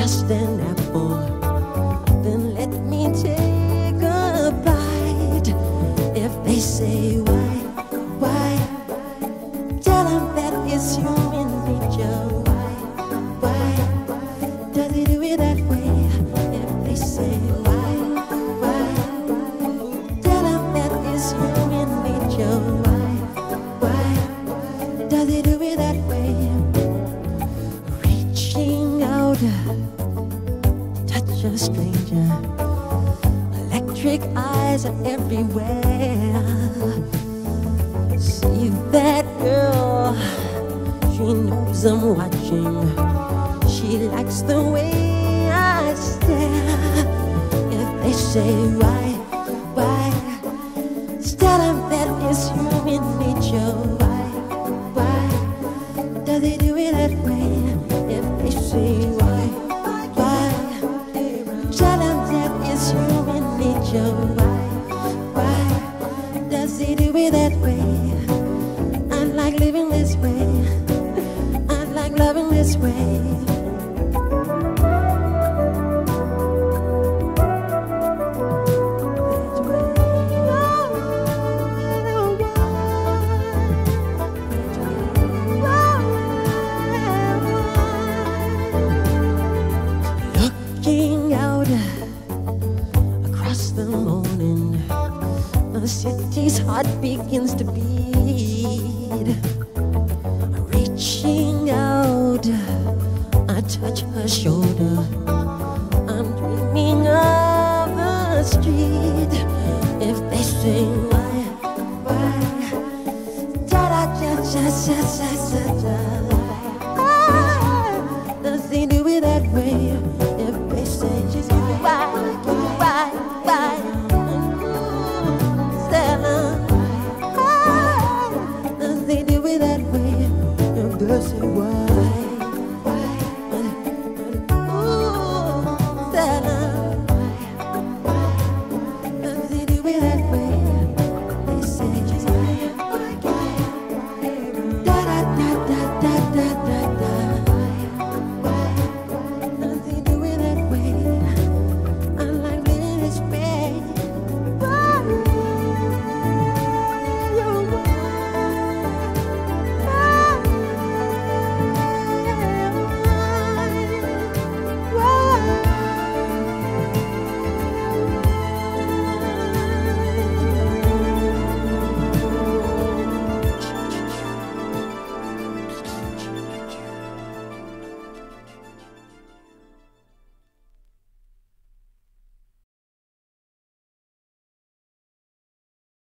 just an apple, then let me take a bite. If they say why, tell them that it's human nature. Why does he do it that way? If they say why, tell them that it's human nature. Why does he do it that way? Reaching out, touch of a stranger, electric eyes are everywhere. See that girl, she knows I'm watching, she likes the way I stare. If they say why, tell them that it's human nature. Why do they do it that way? If they say why, tell them that it's human nature. Why does he do it that way? I'm like living this way, I'm like loving this way. Across the morning, the city's heart begins to beat. Reaching out, I touch her shoulder, I'm dreaming of the street. If they say why, da da da da da da da da.